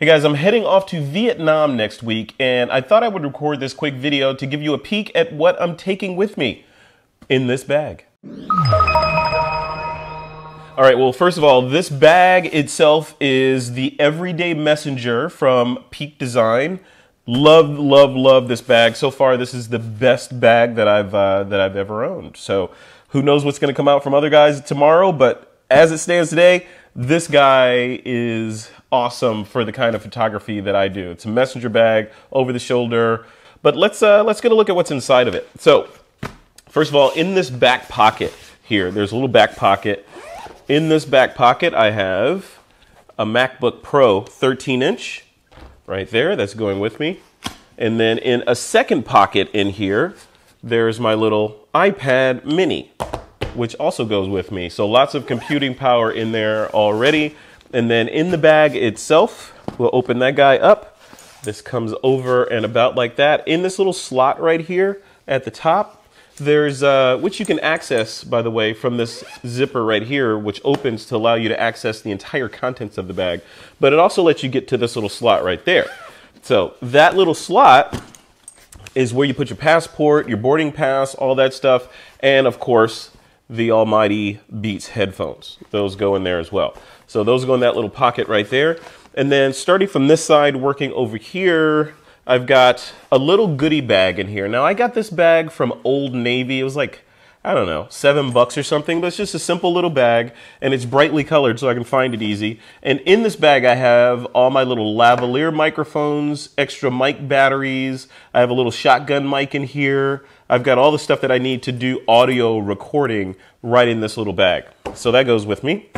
Hey guys, I'm heading off to Vietnam next week, and I thought I would record this quick video to give you a peek at what I'm taking with me in this bag. All right, well, first of all, this bag itself is the Everyday Messenger from Peak Design. Love, love, love this bag. So far, this is the best bag that I've ever owned. So who knows what's going to come out from other guys tomorrow, but as it stands today, this guy is awesome for the kind of photography that I do. It's a messenger bag, over the shoulder, but let's get a look at what's inside of it. So, first of all, in this back pocket here, there's a little back pocket. In this back pocket, I have a MacBook Pro 13-inch right there. That's going with me. And then in a second pocket in here, there's my little iPad mini, which also goes with me. So lots of computing power in there already. And then in the bag itself, we'll open that guy up. This comes over and about like that. In this little slot right here at the top, there's, which you can access, by the way, from this zipper right here, which opens to allow you to access the entire contents of the bag. But it also lets you get to this little slot right there. So that little slot is where you put your passport, your boarding pass, all that stuff, and of course, the almighty Beats headphones. Those go in there as well. So those go in that little pocket right there. And then starting from this side, working over here, I've got a little goodie bag in here. Now I got this bag from Old Navy. It was like, I don't know, $7 or something, but it's just a simple little bag and it's brightly colored so I can find it easy. And in this bag I have all my little lavalier microphones, extra mic batteries. I have a little shotgun mic in here. I've got all the stuff that I need to do audio recording right in this little bag. So that goes with me.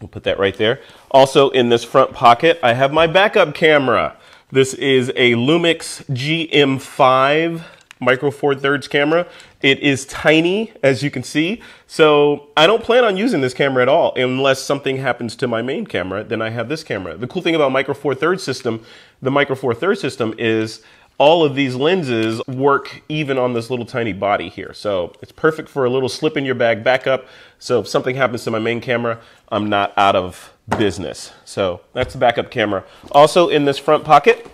We'll put that right there. Also in this front pocket, I have my backup camera. This is a Lumix GM5 Micro Four Thirds camera. It is tiny, as you can see. So I don't plan on using this camera at all unless something happens to my main camera, then I have this camera. The cool thing about Micro Four Thirds system, the Micro Four Thirds system is all of these lenses work even on this little tiny body here. So it's perfect for a little slip in your bag backup. So if something happens to my main camera, I'm not out of business. So that's the backup camera. Also in this front pocket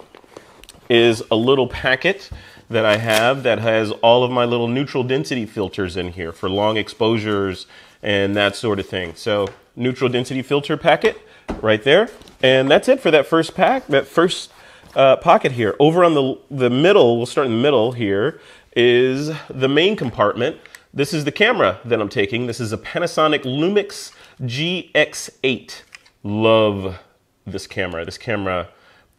is a little packet that I have that has all of my little neutral density filters in here for long exposures and that sort of thing. So neutral density filter packet right there. And that's it for that first pack, that first pocket here. Over on the middle, we'll start in the middle here, is the main compartment. This is the camera that I'm taking. This is a Panasonic Lumix GX8. Love this camera. This camera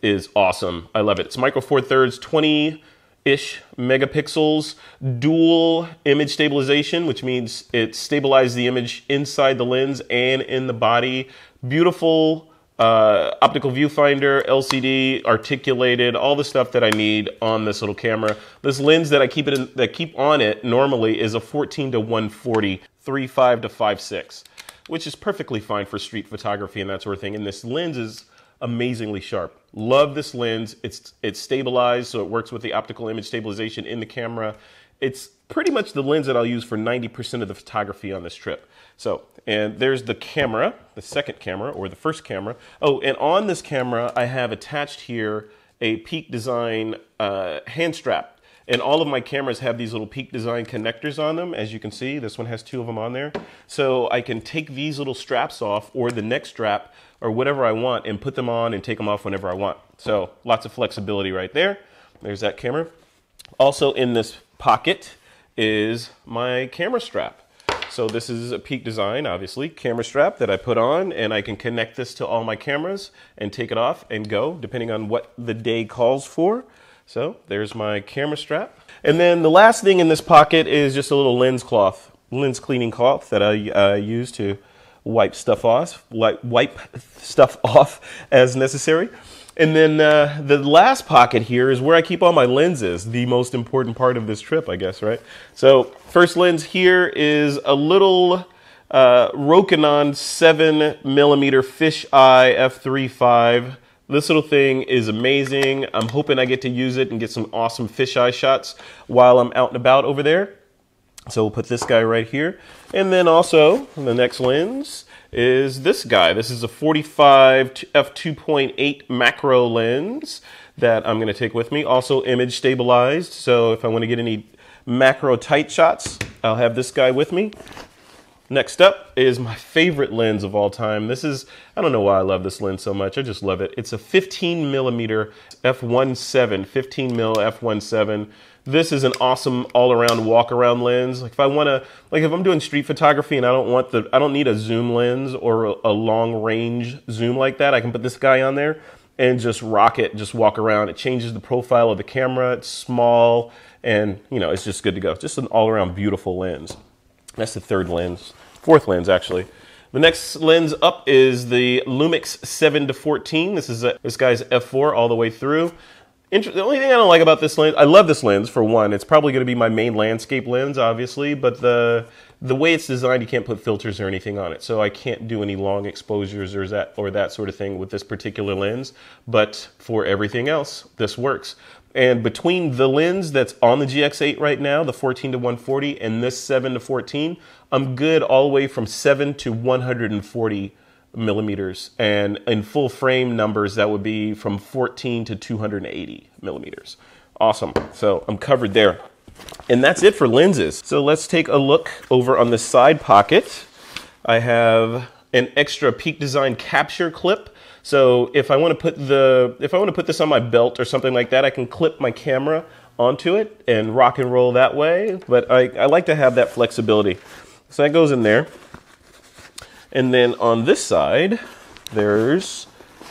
is awesome. I love it. It's Micro Four Thirds 20-ish megapixels, dual image stabilization, which means it stabilizes the image inside the lens and in the body. Beautiful optical viewfinder, LCD, articulated, all the stuff that I need on this little camera. This lens that I keep it in, that keep on it normally is a 14-140 3.5-5.6, which is perfectly fine for street photography and that sort of thing. And this lens is amazingly sharp. Love this lens. It's stabilized, so it works with the optical image stabilization in the camera. It's pretty much the lens that I'll use for 90% of the photography on this trip. So, and there's the camera, the second camera or the first camera. Oh, and on this camera, I have attached here a Peak Design hand strap. And all of my cameras have these little Peak Design connectors on them. As you can see, this one has two of them on there. So I can take these little straps off or the neck strap or whatever I want and put them on and take them off whenever I want. So lots of flexibility right there. There's that camera. Also in this pocket is my camera strap. So this is a Peak Design, obviously, camera strap that I put on, and I can connect this to all my cameras and take it off and go, depending on what the day calls for. So there's my camera strap. And then the last thing in this pocket is just a little lens cloth, lens cleaning cloth that I use to wipe stuff off as necessary. And then the last pocket here is where I keep all my lenses, the most important part of this trip, I guess, right? So first lens here is a little Rokinon 7mm fisheye f3.5. This little thing is amazing. I'm hoping I get to use it and get some awesome fisheye shots while I'm out and about over there. So we'll put this guy right here. And then also, the next lens is this guy. This is a 45 f2.8 macro lens that I'm going to take with me. Also image stabilized, so if I want to get any macro tight shots, I'll have this guy with me. Next up is my favorite lens of all time. This is, I don't know why I love this lens so much. I just love it. It's a 15 millimeter f1.7, 15 mil f1.7. This is an awesome all-around walk-around lens. Like if I want to, like if I'm doing street photography and I don't need a zoom lens or a long-range zoom like that, I can put this guy on there and just rock it, just walk around. It changes the profile of the camera. It's small and, you know, it's just good to go. Just an all-around beautiful lens. That's the third lens. Fourth lens, actually. The next lens up is the Lumix 7-14. This is this guy's f4 all the way through. The only thing I don't like about this lens, I love this lens for one. It's probably going to be my main landscape lens, obviously, but the way it's designed, you can't put filters or anything on it, so I can't do any long exposures or that sort of thing with this particular lens. But for everything else, this works. And between the lens that's on the GX8 right now, the 14-140, and this 7-14, I'm good all the way from 7-140 millimeters. And in full frame numbers, that would be from 14-280 millimeters. Awesome. So I'm covered there. And that's it for lenses. So let's take a look over on the side pocket. I have an extra Peak Design capture clip. So if I want to put this on my belt or something like that, I can clip my camera onto it and rock and roll that way. But I like to have that flexibility. So that goes in there. And then on this side, there's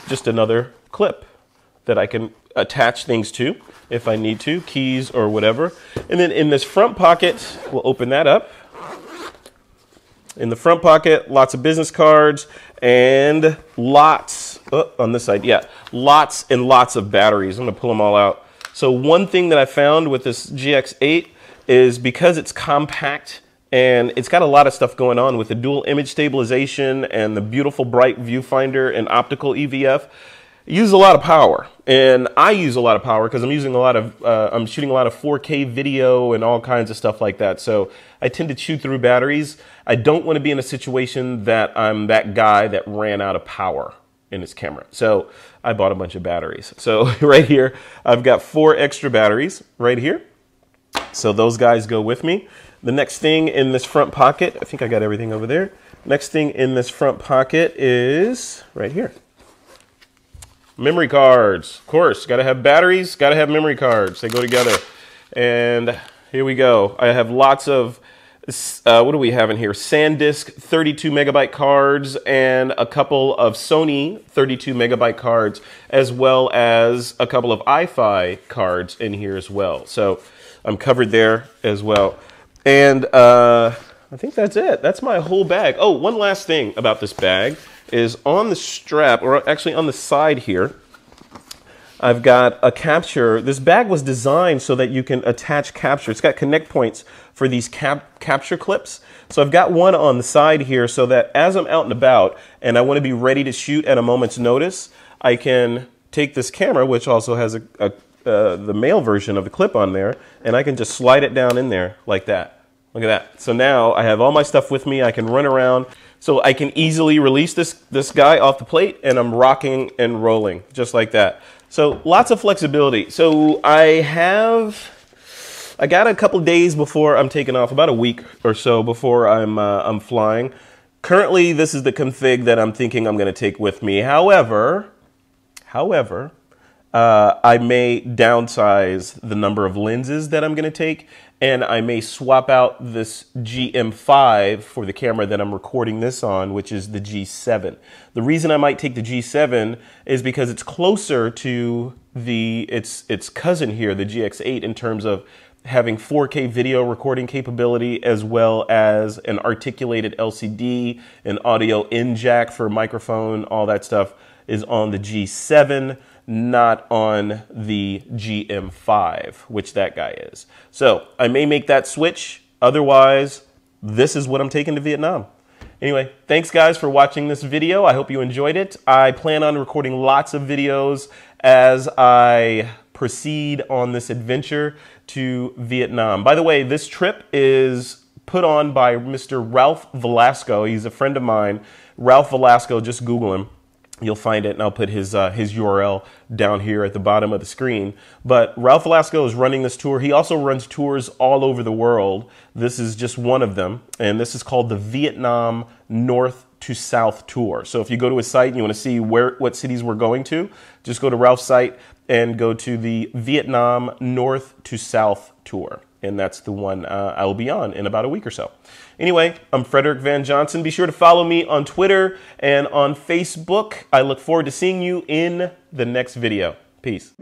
just another clip that I can attach things to if I need to, keys or whatever. And then in this front pocket, we'll open that up. In the front pocket, lots of business cards and lots, oh, on this side, yeah, lots and lots of batteries. I'm gonna pull them all out. So one thing that I found with this GX8 is because it's compact and it's got a lot of stuff going on with the dual image stabilization and the beautiful bright viewfinder and optical EVF, use a lot of power. And I use a lot of power because I'm using a lot of, I'm shooting a lot of 4K video and all kinds of stuff like that. So I tend to chew through batteries. I don't want to be in a situation that I'm that guy that ran out of power in his camera. So I bought a bunch of batteries. So right here, I've got 4 extra batteries right here. So those guys go with me. The next thing in this front pocket, I think I got everything over there. Next thing in this front pocket is right here. Memory cards, of course, gotta have batteries, gotta have memory cards, they go together. And here we go, I have lots of, what do we have in here? SanDisk 32 megabyte cards and a couple of Sony 32 megabyte cards, as well as a couple of iFi cards in here as well. So I'm covered there as well. And I think that's it, that's my whole bag. Oh, one last thing about this bag is on the strap, or actually on the side here, I've got a capture. This bag was designed so that you can attach capture. It's got connect points for these capture clips. So I've got one on the side here so that as I'm out and about and I want to be ready to shoot at a moment's notice, I can take this camera, which also has the male version of the clip on there, and I can just slide it down in there like that. Look at that. So now I have all my stuff with me. I can run around. So I can easily release this guy off the plate and I'm rocking and rolling just like that. So lots of flexibility. So I got a couple days before I'm taking off, about a week or so before I'm flying. Currently, this is the config that I'm thinking I'm going to take with me. However, I may downsize the number of lenses that I'm going to take, and I may swap out this GM5 for the camera that I'm recording this on, which is the G7. The reason I might take the G7 is because it's closer to its cousin here, the GX8, in terms of having 4K video recording capability, as well as an articulated LCD, an audio in jack for microphone, all that stuff is on the G7, not on the GM5, which that guy is. So I may make that switch. Otherwise, this is what I'm taking to Vietnam. Anyway, thanks guys for watching this video. I hope you enjoyed it. I plan on recording lots of videos as I proceed on this adventure to Vietnam. By the way, this trip is put on by Mr. Ralph Velasco. He's a friend of mine. Ralph Velasco, just Google him. You'll find it, and I'll put his URL down here at the bottom of the screen. But Ralph Velasco is running this tour. He also runs tours all over the world. This is just one of them, and this is called the Vietnam North to South Tour. So if you go to his site and you want to see what cities we're going to, just go to Ralph's site and go to the Vietnam North to South Tour. And that's the one I'll be on in about a week or so. Anyway, I'm Frederick Van Johnson. Be sure to follow me on Twitter and on Facebook. I look forward to seeing you in the next video. Peace.